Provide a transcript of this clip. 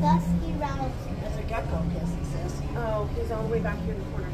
Dusty Reynolds. There's a gecko, yes, he says. Oh, he's all the way back here in the corner.